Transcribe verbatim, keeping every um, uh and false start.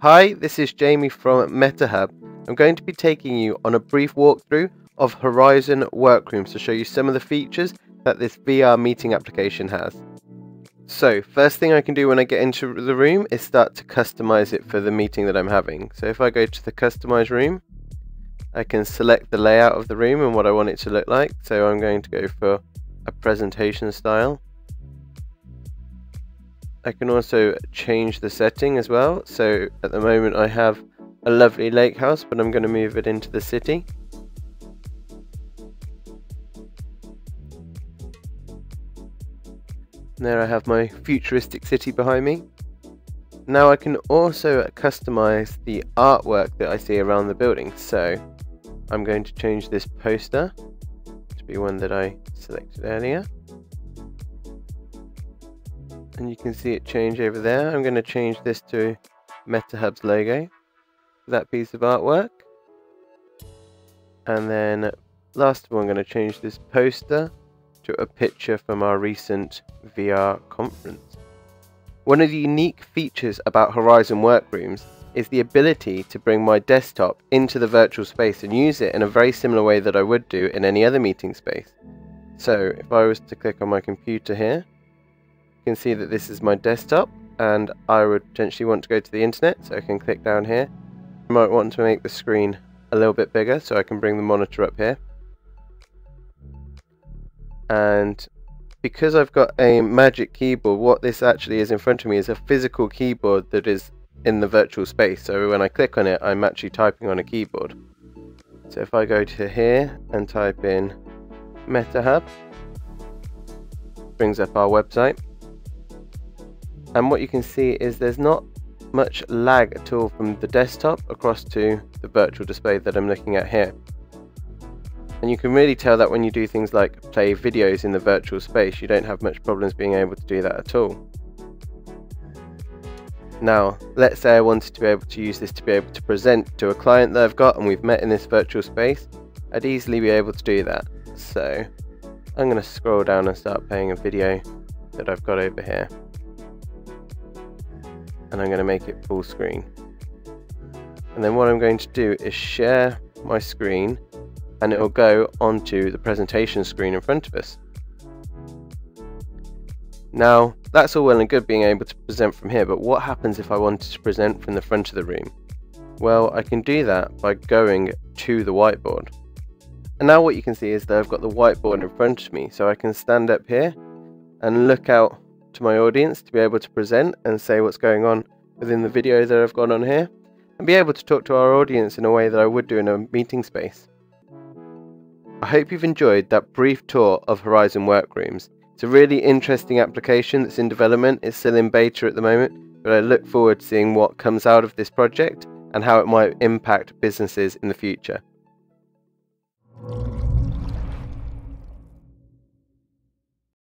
Hi, this is Jamie from MetaHub. I'm going to be taking you on a brief walkthrough of Horizon Workrooms to show you some of the features that this V R meeting application has. So, first thing I can do when I get into the room is start to customize it for the meeting that I'm having. So if I go to the customize room, I can select the layout of the room and what I want it to look like. So I'm going to go for a presentation style. I can also change the setting as well. So at the moment I have a lovely lake house, but I'm going to move it into the city. And there I have my futuristic city behind me. Now I can also customize the artwork that I see around the building. So I'm going to change this poster to be one that I selected earlier. And you can see it change over there. I'm going to change this to MetaHub's logo for that piece of artwork. And then last of all, I'm going to change this poster to a picture from our recent V R conference. One of the unique features about Horizon Workrooms is the ability to bring my desktop into the virtual space and use it in a very similar way that I would do in any other meeting space. So if I was to click on my computer here, can see that this is my desktop, and I would potentially want to go to the internet, so I can click down here. I might want to make the screen a little bit bigger so I can bring the monitor up here. And because I've got a magic keyboard, what this actually is in front of me is a physical keyboard that is in the virtual space. So when I click on it, I'm actually typing on a keyboard. So if I go to here and type in MetaHub, brings up our website. And what you can see is there's not much lag at all from the desktop across to the virtual display that I'm looking at here. And you can really tell that when you do things like play videos in the virtual space, you don't have much problems being able to do that at all. Now, let's say I wanted to be able to use this to be able to present to a client that I've got and we've met in this virtual space. I'd easily be able to do that. So I'm going to scroll down and start playing a video that I've got over here. And I'm going to make it full screen. And then what I'm going to do is share my screen, and it will go onto the presentation screen in front of us. Now, that's all well and good being able to present from here, but what happens if I wanted to present from the front of the room? Well, I can do that by going to the whiteboard. And now what you can see is that I've got the whiteboard in front of me, so I can stand up here and look out to my audience to be able to present and say what's going on within the video that I've got on here, and be able to talk to our audience in a way that I would do in a meeting space. I hope you've enjoyed that brief tour of Horizon Workrooms. It's a really interesting application that's in development. It's still in beta at the moment, but I look forward to seeing what comes out of this project and how it might impact businesses in the future.